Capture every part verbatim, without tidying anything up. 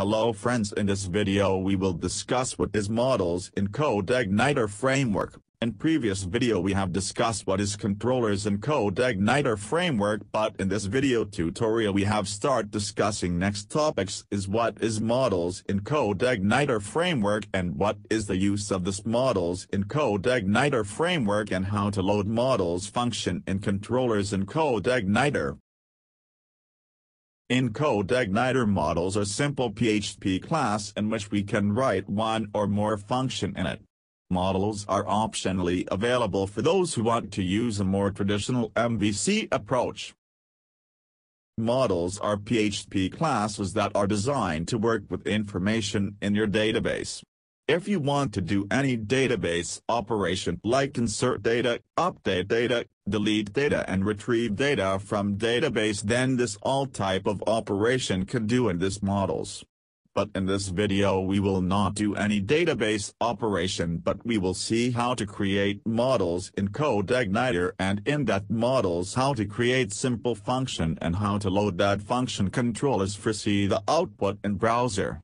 Hello friends, in this video we will discuss what is models in CodeIgniter framework. In previous video we have discussed what is controllers in CodeIgniter framework, but in this video tutorial we have start discussing next topics is what is models in CodeIgniter framework and what is the use of this models in CodeIgniter framework and how to load models function in controllers in CodeIgniter. In CodeIgniter, models are simple P H P class in which we can write one or more function in it. Models are optionally available for those who want to use a more traditional M V C approach. Models are P H P classes that are designed to work with information in your database. If you want to do any database operation like insert data, update data, delete data and retrieve data from database, then this all type of operation can do in this models. But in this video we will not do any database operation, but we will see how to create models in CodeIgniter, and in that models how to create simple function and how to load that function controllers for see the output in browser.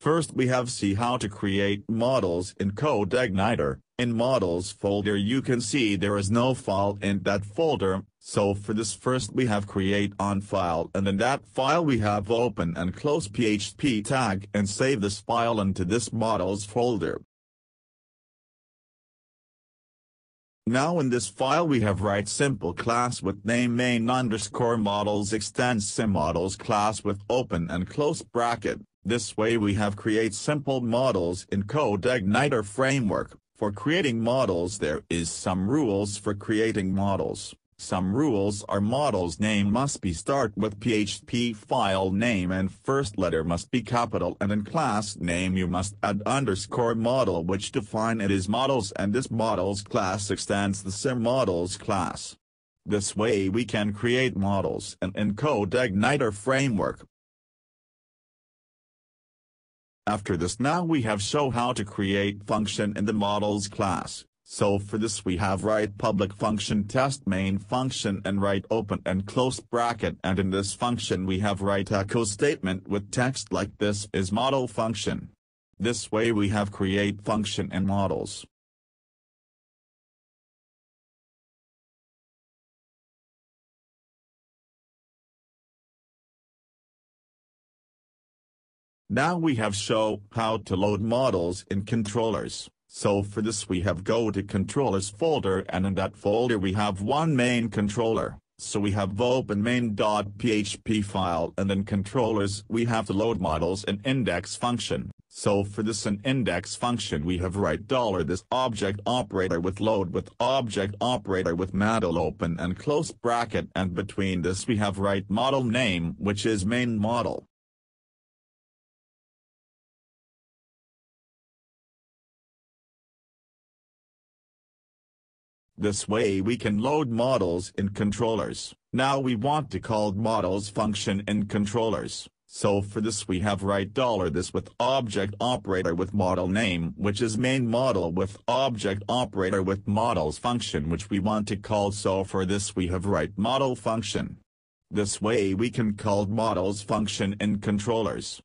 First we have see how to create models in CodeIgniter. In models folder you can see there is no file in that folder, so for this first we have create on file, and in that file we have open and close P H P tag and save this file into this models folder. Now in this file we have write simple class with name main underscore models extends sim models class with open and close bracket. This way we have create simple models in CodeIgniter framework. For creating models there is some rules for creating models. Some rules are models name must be start with P H P file name and first letter must be capital, and in class name you must add underscore model which define it is models, and this models class extends the sim models class. This way we can create models in, in CodeIgniter framework. After this now we have show how to create function in the models class. So for this we have write public function test main function and write open and close bracket, and in this function we have write echo statement with text like this is model function. This way we have create function in models. Now we have show how to load models in controllers. So for this we have go to controllers folder, and in that folder we have one main controller, so we have open main.php file, and in controllers we have to load models in index function. So for this in index function we have write dollar this object operator with load with object operator with model open and close bracket, and between this we have write model name which is main model. This way we can load models in controllers. Now we want to call models function in controllers. So for this we have write dollar this with object operator with model name which is main model with object operator with models function which we want to call. So for this we have write model function. This way we can call models function in controllers.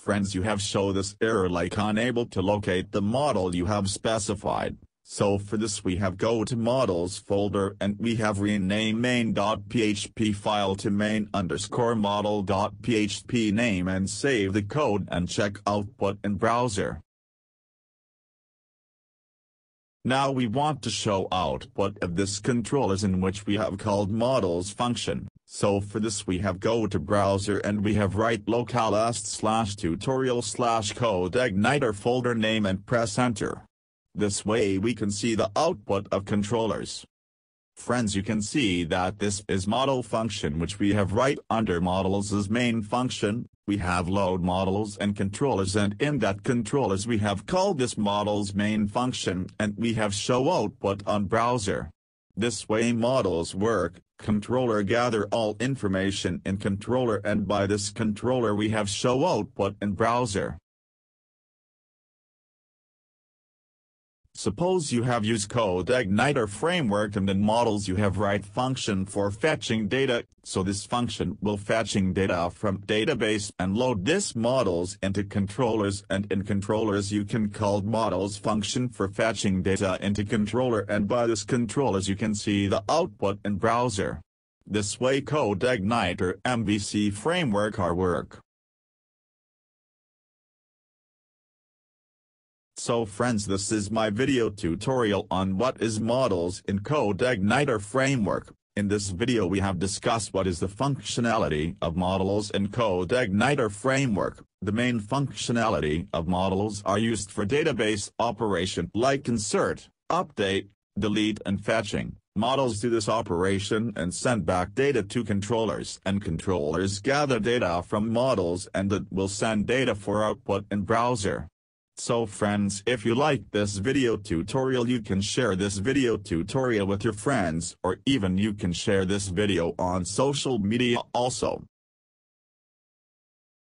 Friends, you have show this error like unable to locate the model you have specified. So for this we have go to models folder and we have rename main.php file to main underscore model.php name and save the code and check output in browser. Now we want to show output of this controllers in which we have called models function. So for this we have go to browser and we have write localhost slash tutorial slash CodeIgniter folder name and press enter. This way we can see the output of controllers. Friends, you can see that this is model function which we have write under models as main function. We have load models and controllers, and in that controllers we have called this models main function and we have show output on browser. This way models work. controller gather all information in controller, and by this controller we have show output in browser. Suppose you have used CodeIgniter framework and in models you have write function for fetching data, so this function will fetching data from database and load this models into controllers, and in controllers you can call models function for fetching data into controller, and by this controllers you can see the output in browser. This way CodeIgniter M V C framework are work. So friends, this is my video tutorial on what is models in CodeIgniter framework. In this video we have discussed what is the functionality of models in CodeIgniter framework. The main functionality of models are used for database operation like insert, update, delete and fetching. Models do this operation and send back data to controllers, and controllers gather data from models and it will send data for output in browser. So friends, if you like this video tutorial you can share this video tutorial with your friends, or even you can share this video on social media also.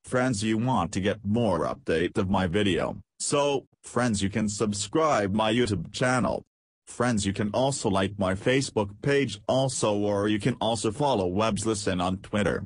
Friends, you want to get more update of my video, so friends you can subscribe my YouTube channel. Friends, you can also like my Facebook page also, or you can also follow Webslesson on Twitter.